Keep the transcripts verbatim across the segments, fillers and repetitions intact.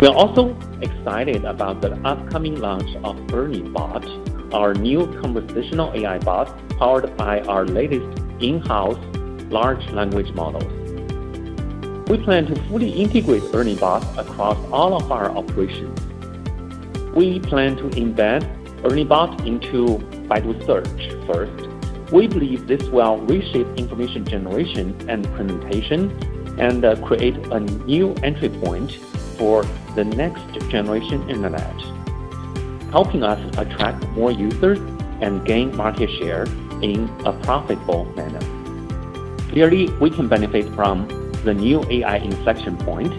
We are also excited about the upcoming launch of Ernie Bot, our new conversational A I bot powered by our latest in-house large language models. We plan to fully integrate Ernie Bot across all of our operations. We plan to embed Ernie Bot into Baidu Search first. We believe this will reshape information generation and presentation and uh, create a new entry point for the next generation internet, helping us attract more users and gain market share in a profitable manner. Clearly, we can benefit from the new A I inflection point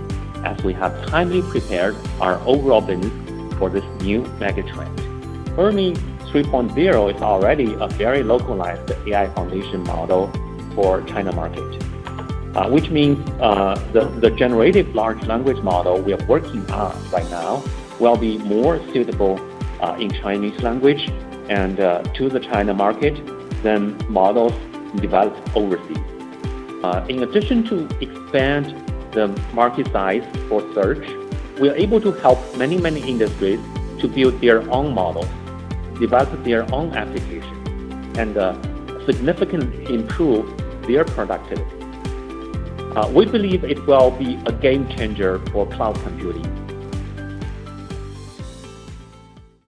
as we have timely prepared our overall business for this new megatrend. ERNIE three point oh is already a very localized A I foundation model for China market. Uh, which means uh, the, the generative large language model we are working on right now will be more suitable uh, in Chinese language and uh, to the China market than models developed overseas. Uh, in addition to expand the market size for search, we are able to help many, many industries to build their own models, develop their own applications, and uh, significantly improve their productivity. Uh, we believe it will be a game changer for cloud computing.